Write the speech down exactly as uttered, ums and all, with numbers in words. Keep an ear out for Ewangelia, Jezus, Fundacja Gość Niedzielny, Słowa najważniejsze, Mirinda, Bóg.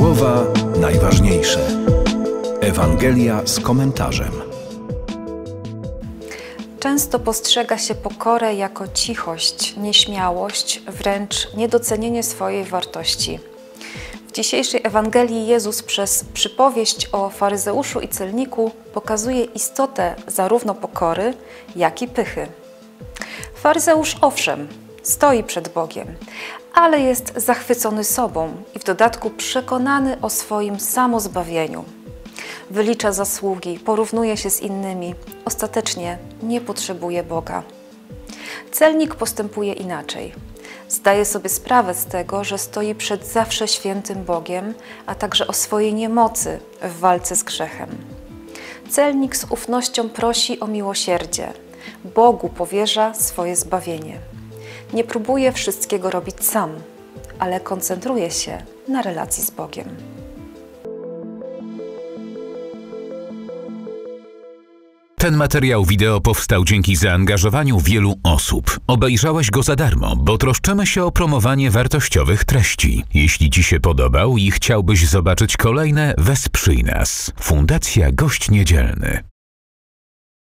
Słowa najważniejsze. Ewangelia z komentarzem. Często postrzega się pokorę jako cichość, nieśmiałość, wręcz niedocenienie swojej wartości. W dzisiejszej Ewangelii Jezus przez przypowieść o faryzeuszu i celniku pokazuje istotę zarówno pokory, jak i pychy. Faryzeusz owszem, stoi przed Bogiem, ale jest zachwycony sobą i w dodatku przekonany o swoim samozbawieniu. Wylicza zasługi, porównuje się z innymi, ostatecznie nie potrzebuje Boga. Celnik postępuje inaczej. Zdaje sobie sprawę z tego, że stoi przed zawsze świętym Bogiem, a także o swojej niemocy w walce z grzechem. Celnik z ufnością prosi o miłosierdzie. Bogu powierza swoje zbawienie. Nie próbuje wszystkiego robić sam, ale koncentruje się na relacji z Bogiem. Ten materiał wideo powstał dzięki zaangażowaniu wielu osób. Obejrzałeś go za darmo, bo troszczymy się o promowanie wartościowych treści. Jeśli Ci się podobał i chciałbyś zobaczyć kolejne, wesprzyj nas. Fundacja Gość Niedzielny.